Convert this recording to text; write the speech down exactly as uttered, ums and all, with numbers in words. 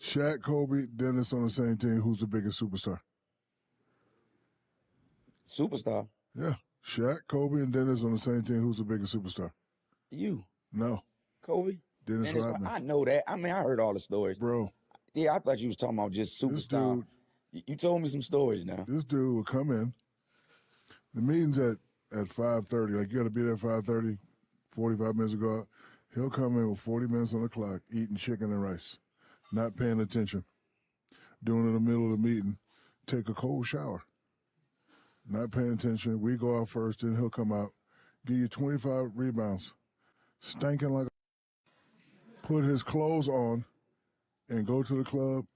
Shaq, Kobe, Dennis on the same team. Who's the biggest superstar? Superstar? Yeah. Shaq, Kobe, and Dennis on the same team. Who's the biggest superstar? You. No. Kobe? Dennis, Dennis Rodman. I know that. I mean, I heard all the stories. Bro. Yeah, I thought you was talking about just superstar. Dude, you told me some stories now. This dude would come in. The meeting's at, at five thirty. Like, you got to be there at five thirty, forty-five minutes ago. He'll come in with forty minutes on the clock, eating chicken and rice, not paying attention. Doing it in the middle of the meeting, take a cold shower, not paying attention. We go out first, then he'll come out, give you twenty-five rebounds, stinking like a... Put his clothes on and go to the club